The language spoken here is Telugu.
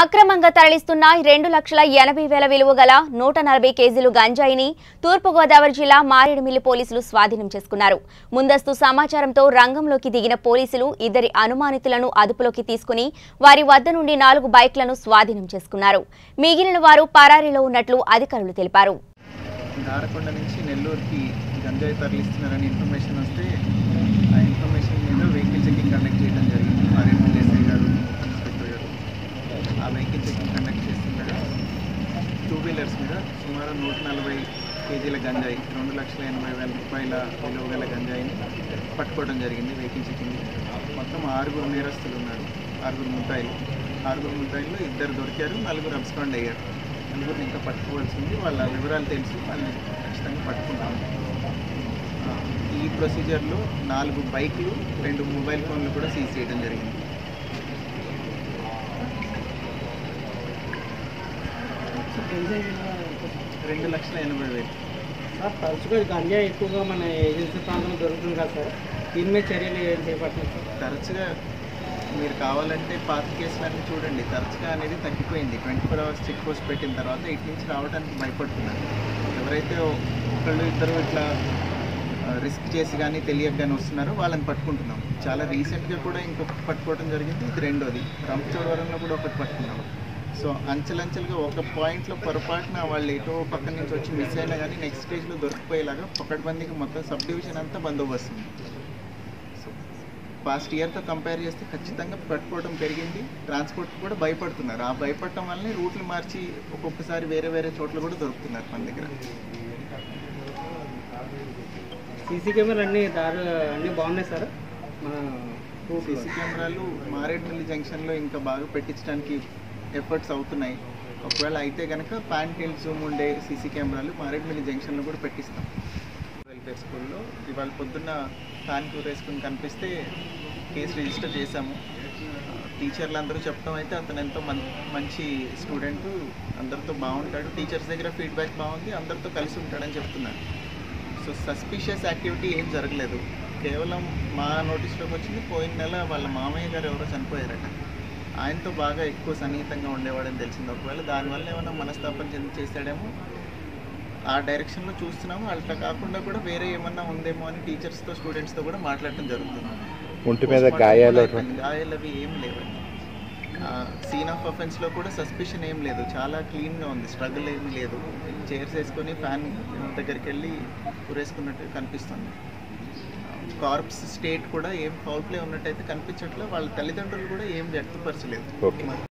అక్రమంగా తరలిస్తున్న 2,80,000 విలువగల 140 కేజీలు గంజాయిని తూర్పు గోదావరి జిల్లా మారేడుమిల్లి పోలీసులు స్వాధీనం చేసుకున్నారు. ముందస్తు సమాచారంతో రంగంలోకి దిగిన పోలీసులు ఇద్దరి అనుమానితులను అదుపులోకి తీసుకుని వారి వద్ద నుండి 4 బైక్లను స్వాధీనం చేసుకున్నారు. మిగిలిన వారు పరారీలో ఉన్నట్లు అధికారులు తెలిపారు. వెహికల్ చెకింగ్ కండక్ట్ చేస్తుండగా 2 వీలర్స్ మీద సుమారు 140 కేజీల గంజాయి, 2,80,000 రూపాయల విలువ గల గంజాయిని పట్టుకోవడం జరిగింది. వెహికల్ చెకింగ్ మొత్తం 6 నేరస్తులు ఉన్నారు, 6 ముద్దాయిలు, ఇద్దరు దొరికారు, నలుగురు అబ్స్కాండ్ అయ్యారు. నలుగురిని ఇంకా పట్టుకోవాల్సింది, వాళ్ళ వివరాలు తెలిసి వాళ్ళని ఖచ్చితంగా పట్టుకున్నాము. ఈ ప్రొసీజర్లో 4 బైకులు, 2 మొబైల్ ఫోన్లు కూడా సీజ్ చేయడం జరిగింది. ₹2,80,000 తరచుగా గంజాయి ఎక్కువగా మన ఏజెన్సీ ప్రాంతంలో దొరుకుతుంది కదా సార్, దీని మీద చర్యలు ఏం చేపట్టారు సార్? తరచుగా మీరు కావాలంటే పాత కేసులన్నీ చూడండి, తరచుగా అనేది తగ్గిపోయింది. 24 అవర్స్ చెక్ పోస్ట్ పెట్టిన తర్వాత ఇటు నుంచి రావడానికి భయపడుతున్నారు. ఎవరైతే ఒకళ్ళు ఇద్దరు ఇట్లా రిస్క్ చేసి కానీ తెలియక కానీ వస్తున్నారో వాళ్ళని పట్టుకుంటున్నాం. చాలా రీసెంట్గా కూడా ఇంకొకటి పట్టుకోవడం జరిగింది, ఇది రెండోది. రంపచోడవరంలో కూడా ఒకటి పట్టుకున్నాము. సో అంచెలంచెలుగా ఒక పాయింట్లో పొరపాటున వాళ్ళు ఎటో పక్కన నుంచి వచ్చి మిస్ అయినా కానీ నెక్స్ట్ స్టేజ్లో దొరికిపోయేలాగా పకడ్బందీకి మొత్తం సబ్ డివిజన్ అంతా బందోబస్తు. సో పాస్ట్ ఇయర్తో కంపేర్ చేస్తే ఖచ్చితంగా పట్టుకోవడం పెరిగింది. ట్రాన్స్పోర్ట్ కూడా భయపడుతున్నారు. ఆ భయపడటం వల్లనే రూట్లు మార్చి ఒక్కొక్కసారి వేరే వేరే చోట్ల కూడా దొరుకుతున్నారు మన దగ్గర. సీసీ కెమెరా అన్నీ బాగున్నాయి సార్. మన సీసీ కెమెరాలు మారేడుమిల్లి జంక్షన్లో ఇంకా బాగా పెట్టించడానికి ఎఫర్ట్స్ అవుతున్నాయి. ఒకవేళ అయితే కనుక ప్యాన్ హీల్ జూమ్ ఉండే సీసీ కెమెరాలు మారేడుమిల్లి జంక్షన్లో కూడా పెట్టిస్తాం. వెల్ఫేర్ స్కూల్లో ఇవాళ పొద్దున్న ప్యాన్ కూర వేసుకుని కనిపిస్తే కేసు రిజిస్టర్ చేశాము. టీచర్లు అందరూ చెప్పడం అయితే అతను ఎంతో మంచి స్టూడెంట్, అందరితో బాగుంటాడు, టీచర్స్ దగ్గర ఫీడ్బ్యాక్ బాగుంది, అందరితో కలిసి ఉంటాడని చెప్తున్నాడు. సో సస్పిషియస్ యాక్టివిటీ ఏం జరగలేదు. కేవలం మా నోటీస్లోకి వచ్చింది పోయిన నెల వాళ్ళ మామయ్య గారు ఎవరో చనిపోయారట, ఆయనతో బాగా ఎక్కువ సన్నిహితంగా ఉండేవాడని తెలిసింది. ఒకవేళ దానివల్ల ఏమైనా మనస్తాపం చేశాడేమో ఆ డైరెక్షన్లో చూస్తున్నాము. అట్లా కాకుండా కూడా వేరే ఏమన్నా ఉందేమో అని టీచర్స్తో స్టూడెంట్స్తో కూడా మాట్లాడటం జరుగుతుంది. ఒంటి మీద గాయాలు అవి ఏం లేవండి. సీన్ ఆఫ్ అఫెన్స్లో కూడా సస్పిషన్ ఏం లేదు, చాలా క్లీన్గా ఉంది, స్ట్రగుల్ ఏమీ లేదు. చైర్స్ వేసుకొని ఫ్యాన్ దగ్గరికి వెళ్ళి కూరేసుకున్నట్టు కనిపిస్తుంది. కార్ప్స్ స్టేట్ కూడా ఏం ఫౌల్ ప్లే ఉన్నట్టయితే కనిపించట్లేదు. వాళ్ళ తల్లిదండ్రులు కూడా ఏం వ్యక్తపరచలేదు.